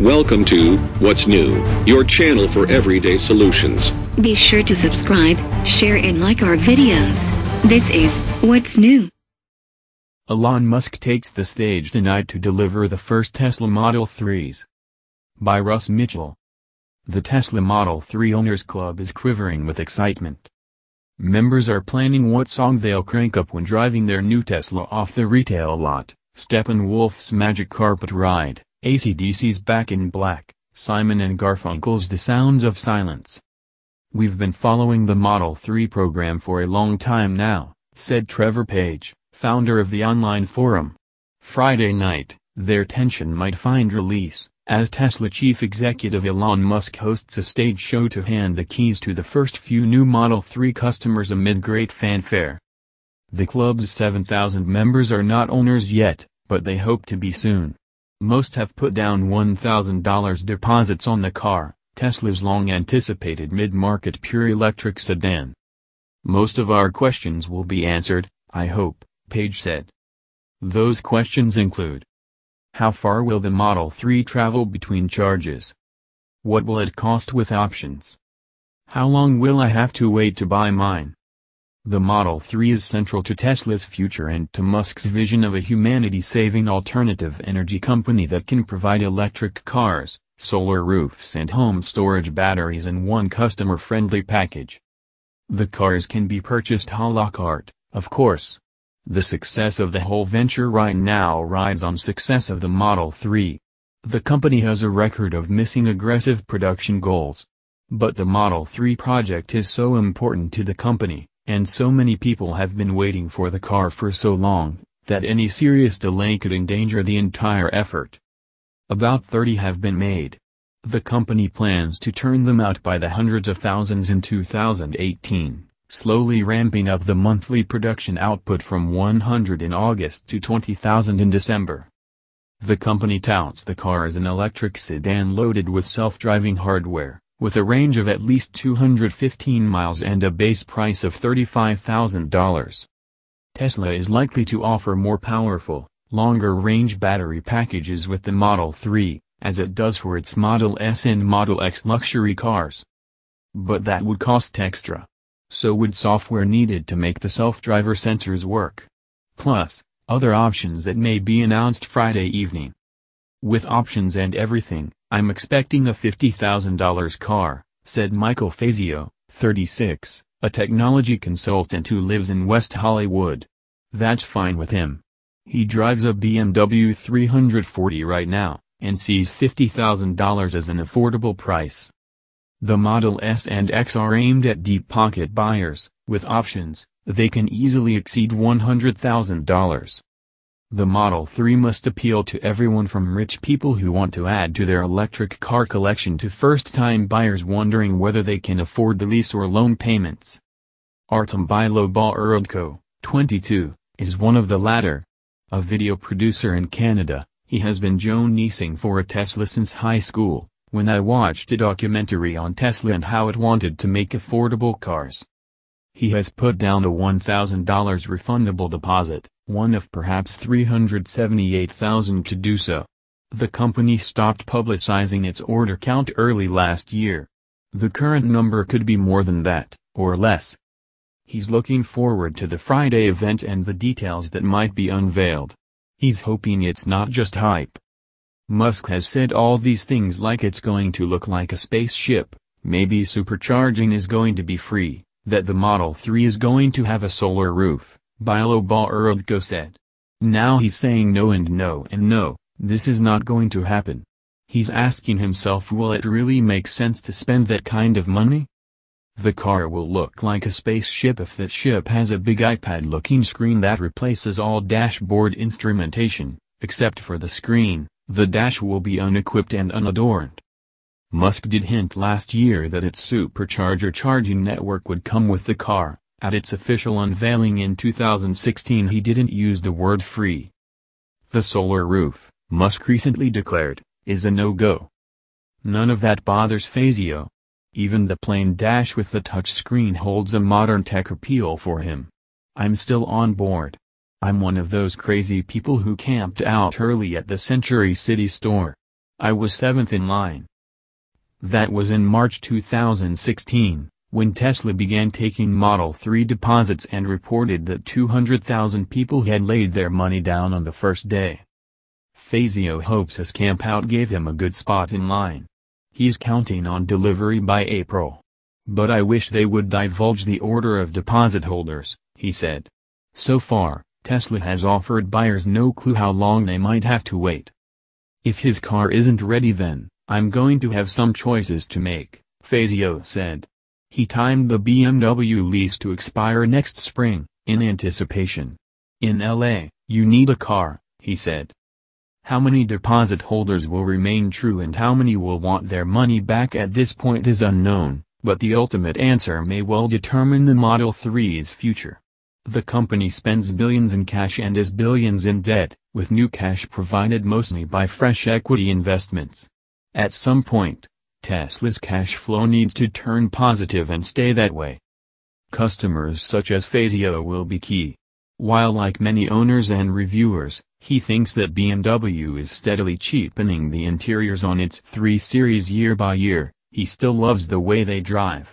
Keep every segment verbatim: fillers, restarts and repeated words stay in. Welcome to What's New, your channel for everyday solutions. Be sure to subscribe, share and like our videos. This is What's New. Elon Musk takes the stage tonight to deliver the first Tesla Model threes. By Russ Mitchell. The Tesla Model three Owners Club is quivering with excitement. Members are planning what song they'll crank up when driving their new Tesla off the retail lot, Steppenwolf's Magic Carpet Ride, A C D C's Back in Black, Simon and Garfunkel's The Sounds of Silence. "We've been following the Model three program for a long time now," said Trevor Page, founder of the online forum. Friday night, their tension might find release, as Tesla chief executive Elon Musk hosts a stage show to hand the keys to the first few new Model three customers amid great fanfare. The club's seven thousand members are not owners yet, but they hope to be soon. Most have put down one thousand dollar deposits on the car, Tesla's long-anticipated mid-market pure electric sedan. "Most of our questions will be answered, I hope," Page said. Those questions include: how far will the Model three travel between charges? What will it cost with options? How long will I have to wait to buy mine? The Model three is central to Tesla's future and to Musk's vision of a humanity-saving alternative energy company that can provide electric cars, solar roofs and home storage batteries in one customer-friendly package. The cars can be purchased à la carte, of course. The success of the whole venture right now rides on success of the Model three. The company has a record of missing aggressive production goals. But the Model three project is so important to the company, and so many people have been waiting for the car for so long, that any serious delay could endanger the entire effort. About thirty have been made. The company plans to turn them out by the hundreds of thousands in two thousand eighteen. Slowly ramping up the monthly production output from one hundred in August to twenty thousand in December. The company touts the car as an electric sedan loaded with self-driving hardware, with a range of at least two hundred fifteen miles and a base price of thirty-five thousand dollars. Tesla is likely to offer more powerful, longer-range battery packages with the Model three, as it does for its Model S and Model X luxury cars. But that would cost extra. So would software needed to make the self-driver sensors work. Plus, other options that may be announced Friday evening. "With options and everything, I'm expecting a fifty thousand dollar car," said Michael Fazio, thirty-six, a technology consultant who lives in West Hollywood. That's fine with him. He drives a B M W three forty right now, and sees fifty thousand dollars as an affordable price. The Model S and X are aimed at deep-pocket buyers. With options, they can easily exceed one hundred thousand dollars. The Model three must appeal to everyone from rich people who want to add to their electric car collection to first-time buyers wondering whether they can afford the lease or loan payments. Artem Bilobaerldko, twenty-two, is one of the latter. A video producer in Canada, he has been jonesing for a Tesla since high school, when I watched a documentary on Tesla and how it wanted to make affordable cars. He has put down a one thousand dollar refundable deposit, one of perhaps three hundred seventy-eight thousand to do so. The company stopped publicizing its order count early last year. The current number could be more than that, or less. He's looking forward to the Friday event and the details that might be unveiled. He's hoping it's not just hype. Musk has said all these things like it's going to look like a spaceship, maybe supercharging is going to be free, that the Model three is going to have a solar roof, Bilobaerldko said. Now he's saying no and no and no, this is not going to happen. He's asking himself, will it really make sense to spend that kind of money? The car will look like a spaceship if that ship has a big iPad-looking screen that replaces all dashboard instrumentation, except for the screen. The dash will be unequipped and unadorned. Musk did hint last year that its supercharger charging network would come with the car. At its official unveiling in two thousand sixteen, he didn't use the word free. The solar roof, Musk recently declared, is a no-go. None of that bothers Fazio. Even the plain dash with the touchscreen holds a modern tech appeal for him. I'm still on board. I'm one of those crazy people who camped out early at the Century City store. I was seventh in line. That was in March two thousand sixteen, when Tesla began taking Model three deposits and reported that two hundred thousand people had laid their money down on the first day. Fazio hopes his camp out gave him a good spot in line. He's counting on delivery by April. But I wish they would divulge the order of deposit holders, he said. So far, Tesla has offered buyers no clue how long they might have to wait. If his car isn't ready then, I'm going to have some choices to make, Fazio said. He timed the B M W lease to expire next spring, in anticipation. In L A, you need a car, he said. How many deposit holders will remain true and how many will want their money back at this point is unknown, but the ultimate answer may well determine the Model three's future. The company spends billions in cash and is billions in debt, with new cash provided mostly by fresh equity investments. At some point, Tesla's cash flow needs to turn positive and stay that way. Customers such as Fazio will be key. While like many owners and reviewers, he thinks that B M W is steadily cheapening the interiors on its three series year by year, he still loves the way they drive.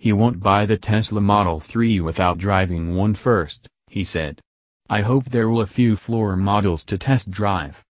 He won't buy the Tesla Model three without driving one first, he said. I hope there will a few floor models to test drive.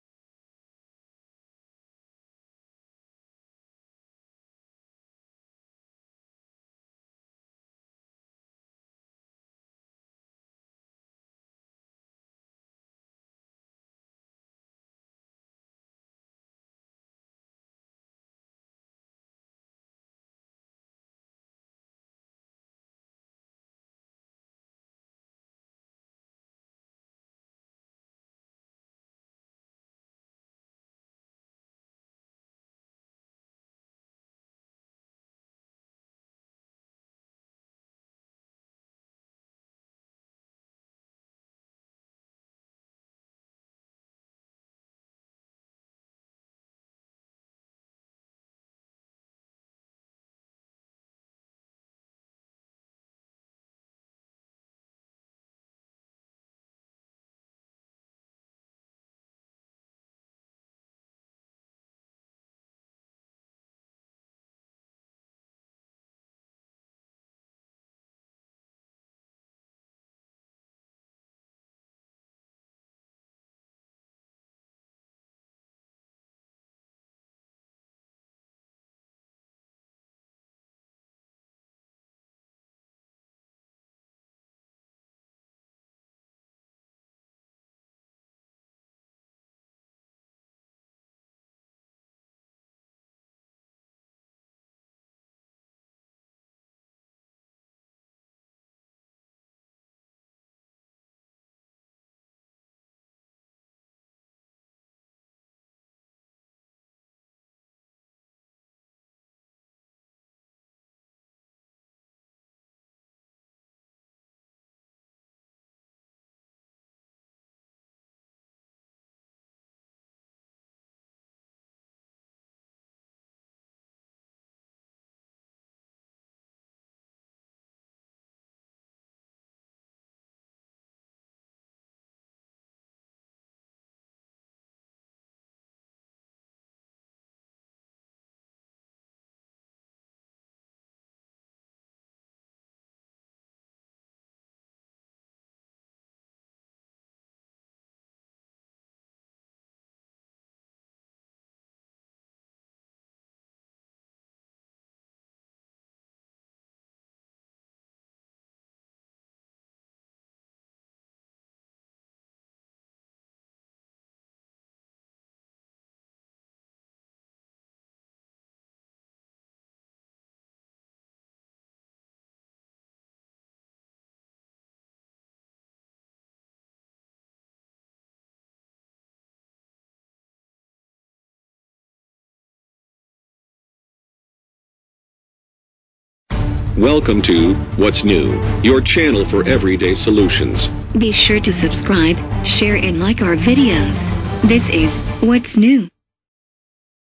Welcome to What's New, your channel for everyday solutions. Be sure to subscribe, share and like our videos. This is What's New.